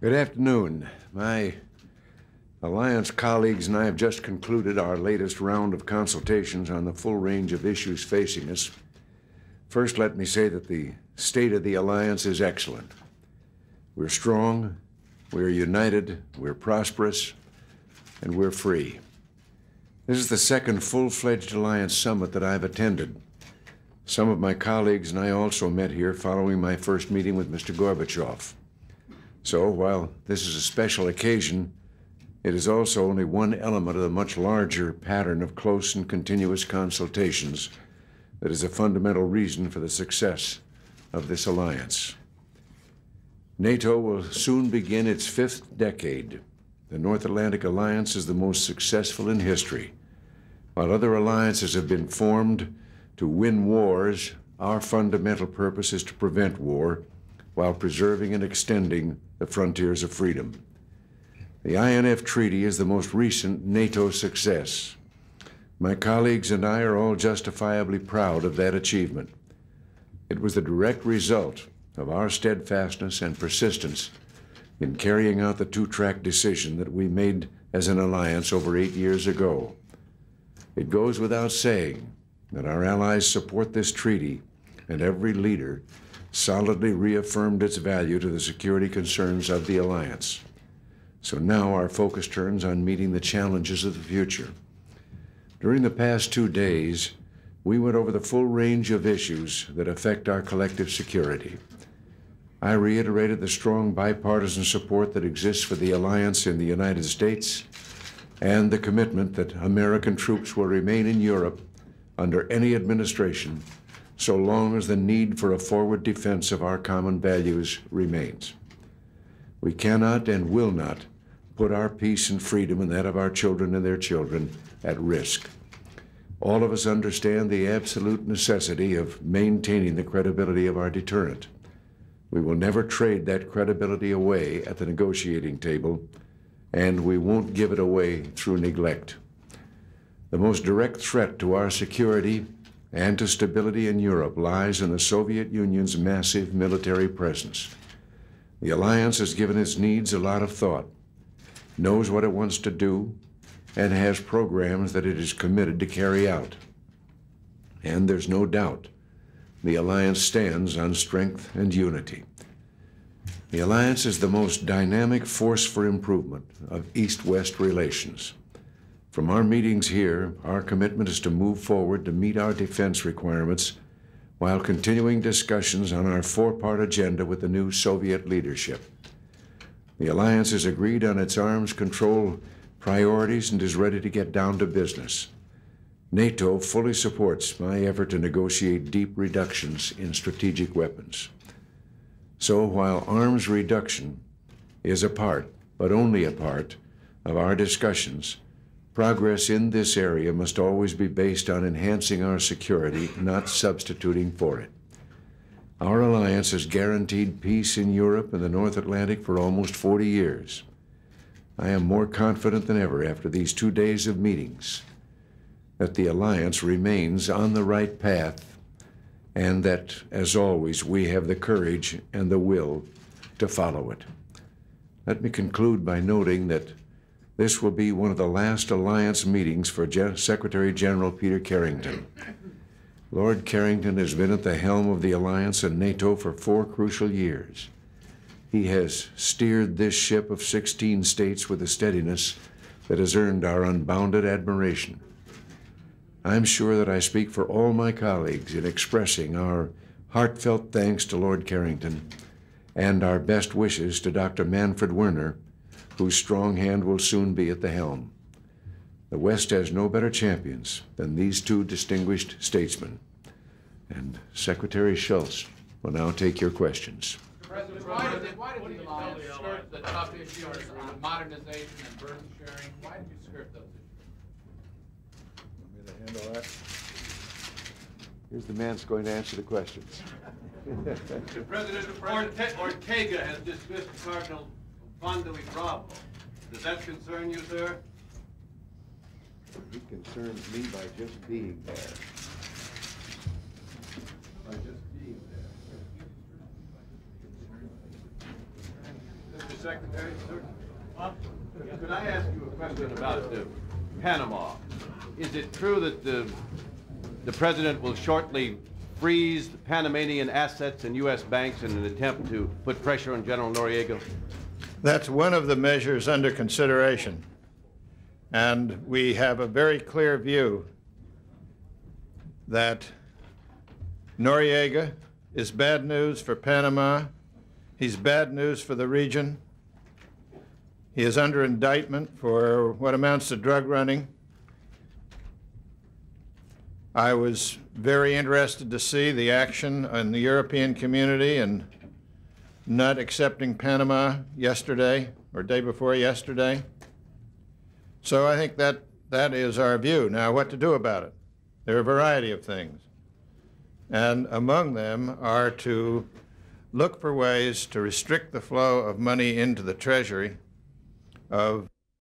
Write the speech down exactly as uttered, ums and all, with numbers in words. Good afternoon. My Alliance colleagues and I have just concluded our latest round of consultations on the full range of issues facing us. First, let me say that the state of the Alliance is excellent. We're strong, we're united, we're prosperous, and we're free. This is the second full-fledged Alliance summit that I've attended. Some of my colleagues and I also met here following my first meeting with Mister Gorbachev. So, while this is a special occasion, it is also only one element of the much larger pattern of close and continuous consultations that is a fundamental reason for the success of this alliance. NATO will soon begin its fifth decade. The North Atlantic Alliance is the most successful in history. While other alliances have been formed to win wars, our fundamental purpose is to prevent war while preserving and extending the frontiers of freedom. The I N F Treaty is the most recent NATO success. My colleagues and I are all justifiably proud of that achievement. It was the direct result of our steadfastness and persistence in carrying out the two-track decision that we made as an alliance over eight years ago. It goes without saying that our allies support this treaty, and every leader solidly reaffirmed its value to the security concerns of the alliance. So now our focus turns on meeting the challenges of the future. During the past two days, we went over the full range of issues that affect our collective security. I reiterated the strong bipartisan support that exists for the alliance in the United States and the commitment that American troops will remain in Europe under any administration so long as the need for a forward defense of our common values remains. We cannot and will not put our peace and freedom and that of our children and their children at risk. All of us understand the absolute necessity of maintaining the credibility of our deterrent. We will never trade that credibility away at the negotiating table, and we won't give it away through neglect. The most direct threat to our security and to stability in Europe lies in the Soviet Union's massive military presence. The alliance has given its needs a lot of thought, knows what it wants to do, and has programs that it is committed to carry out. And there's no doubt the alliance stands on strength and unity. The alliance is the most dynamic force for improvement of East-West relations. From our meetings here, our commitment is to move forward to meet our defense requirements while continuing discussions on our four-part agenda with the new Soviet leadership. The alliance has agreed on its arms control priorities and is ready to get down to business. NATO fully supports my effort to negotiate deep reductions in strategic weapons. So while arms reduction is a part, but only a part, of our discussions, progress in this area must always be based on enhancing our security, not substituting for it. Our alliance has guaranteed peace in Europe and the North Atlantic for almost forty years. I am more confident than ever after these two days of meetings that the alliance remains on the right path and that, as always, we have the courage and the will to follow it. Let me conclude by noting that this will be one of the last alliance meetings for Gen- Secretary General Peter Carrington. Lord Carrington has been at the helm of the alliance and NATO for four crucial years. He has steered this ship of sixteen states with a steadiness that has earned our unbounded admiration. I'm sure that I speak for all my colleagues in expressing our heartfelt thanks to Lord Carrington and our best wishes to Doctor Manfred Werner, whose strong hand will soon be at the helm. The West has no better champions than these two distinguished statesmen. And Secretary Shultz will now take your questions. President, why did, why did you skirt the tough issues on modernization and burden sharing? Why did you skirt those issues? Want me to handle that? Here's the man that's going to answer the questions. The President Orte Ortega has dismissed Cardinal Fondo y Bravo. Does that concern you, sir? It concerns me by just being there. By just being there. Secretary. Huh? Could I ask you a question about uh, Panama? Is it true that the, the president will shortly freeze Panamanian assets in U S banks in an attempt to put pressure on General Noriega? That's one of the measures under consideration. And we have a very clear view that Noriega is bad news for Panama. He's bad news for the region. He is under indictment for what amounts to drug running. I was very interested to see the action in the European community and not accepting Panama yesterday or day before yesterday. So I think that that is our view. Now, what to do about it? There are a variety of things. And among them are to look for ways to restrict the flow of money into the Treasury of